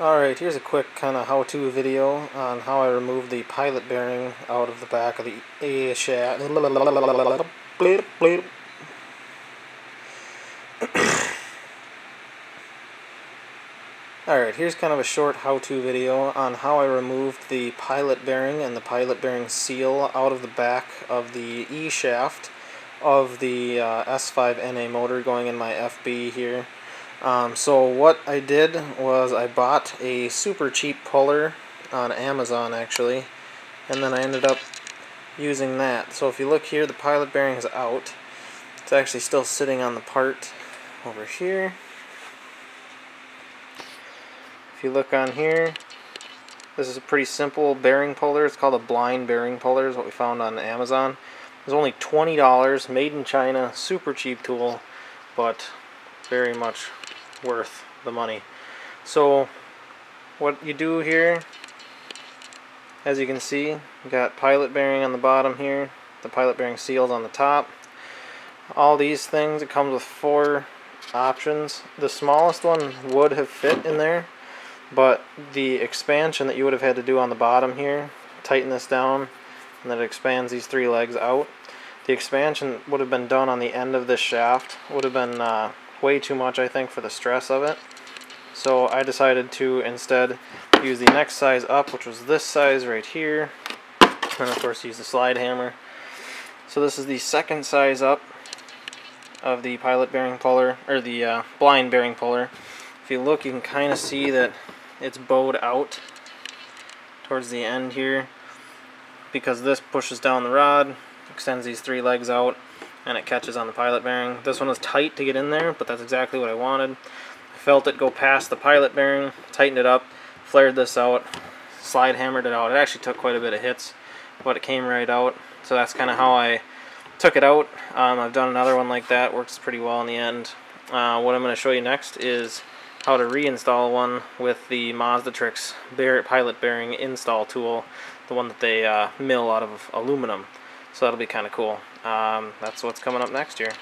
Alright, here's a quick kind of how-to video on how I removed the pilot bearing out of the back of the E shaft. Alright, here's kind of a short how-to video on how I removed the pilot bearing and the pilot bearing seal out of the back of the E shaft of the S5NA motor going in my FB here. So what I did was I bought a super cheap puller on Amazon actually, and then I ended up using that. So if you look here, the pilot bearing is out. It's actually still sitting on the part over here. If you look on here, this is a pretty simple bearing puller. It's called a blind bearing puller, is what we found on Amazon. It was only $20, made in China, super cheap tool, but very much worth the money. So what you do here, as you can see, you got pilot bearing on the bottom here, the pilot bearing seals on the top. All these things, it comes with 4 options. The smallest one would have fit in there, but the expansion that you would have had to do on the bottom here, tighten this down, and then it expands these 3 legs out. The expansion would have been done on the end of this shaft. Would have been way too much, I think, for the stress of it. So I decided to instead use the next size up, which was this size right here, and of course use the slide hammer. So this is the second size up of the pilot bearing puller, or the blind bearing puller. If you look, you can kind of see that it's bowed out towards the end here, because this pushes down the rod, extends these 3 legs out, and it catches on the pilot bearing. This one was tight to get in there, but that's exactly what I wanted. I felt it go past the pilot bearing, tightened it up, flared this out, slide hammered it out. It actually took quite a bit of hits, but it came right out. So that's kind of how I took it out. I've done another one like that, works pretty well in the end. What I'm going to show you next is how to reinstall one with the Mazdatrix pilot bearing install tool, the one that they mill out of aluminum. So that'll be kind of cool. That's what's coming up next year.